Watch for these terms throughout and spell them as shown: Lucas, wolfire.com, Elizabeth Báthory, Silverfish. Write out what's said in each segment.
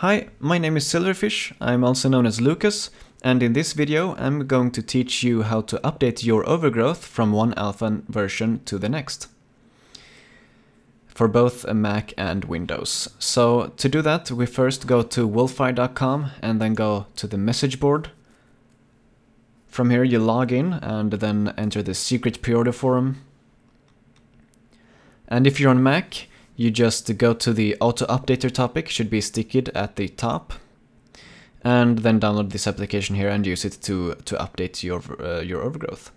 Hi, my name is Silverfish, I'm also known as Lucas, and in this video I'm going to teach you how to update your overgrowth from one alpha version to the next, for both Mac and Windows. So to do that, we first go to wolfire.com and then go to the message board. From here you log in and then enter the secret pre-order forum. And if you're on Mac, you just go to the auto updater topic, should be stickied at the top, and then download this application here and use it to update your overgrowth.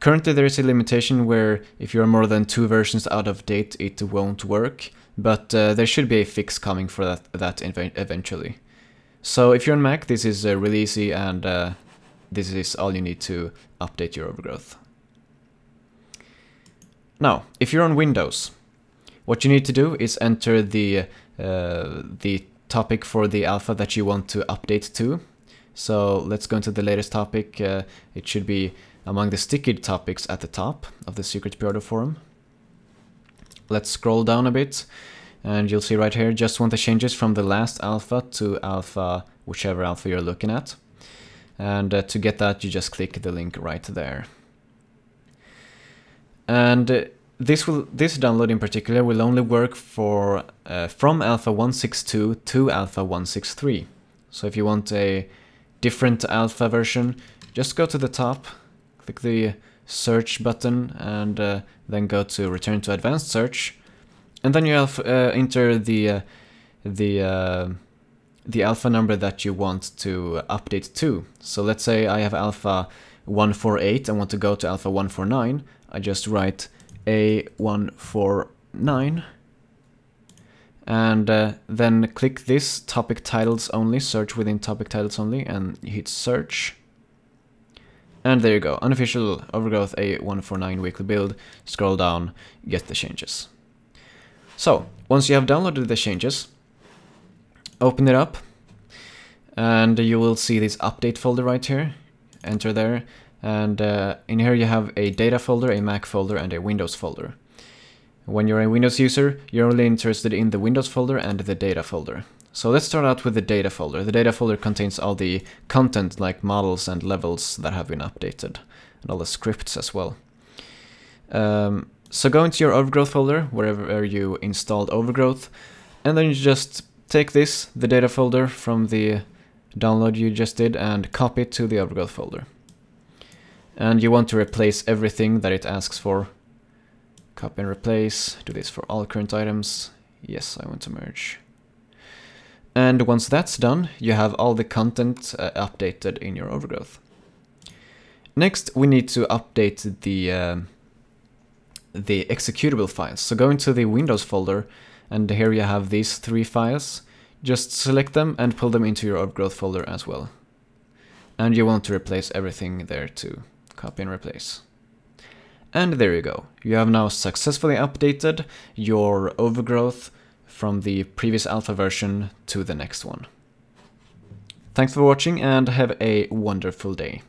Currently there is a limitation where if you're more than two versions out of date it won't work, but there should be a fix coming for that eventually. So if you're on Mac, this is really easy, and this is all you need to update your overgrowth. Now, if you're on Windows, what you need to do is enter the topic for the alpha that you want to update to. So let's go into the latest topic. It should be among the stickied topics at the top of the secret pre-order forum. Let's scroll down a bit and you'll see right here, just want the changes from the last alpha to alpha, whichever alpha you're looking at. And to get that, you just click the link right there. And this download in particular will only work for from alpha 1.6.2 to alpha 1.6.3. So if you want a different alpha version, just go to the top, click the search button, and then go to return to advanced search, and then you have enter the alpha number that you want to update to. So let's say I have alpha 148 and want to go to alpha 149. I just write A149 and then click this topic titles only, search within topic titles only, and hit search. And there you go, unofficial overgrowth A149 weekly build, scroll down, get the changes. So once you have downloaded the changes, open it up and you will see this update folder right here, enter there. And in here you have a data folder, a Mac folder, and a Windows folder. When you're a Windows user, you're only interested in the Windows folder and the data folder. So let's start out with the data folder. The data folder contains all the content like models and levels that have been updated, and all the scripts as well. So go into your overgrowth folder, wherever you installed overgrowth, and then you just take this, the data folder from the download you just did, and copy it to the overgrowth folder. And you want to replace everything that it asks for. Copy and replace, do this for all current items. Yes, I want to merge. And once that's done, you have all the content updated in your overgrowth. Next, we need to update the executable files. So go into the Windows folder, and here you have these three files. Just select them and pull them into your overgrowth folder as well. And you want to replace everything there too. Copy and replace. And there you go. You have now successfully updated your overgrowth from the previous alpha version to the next one. Thanks for watching and have a wonderful day.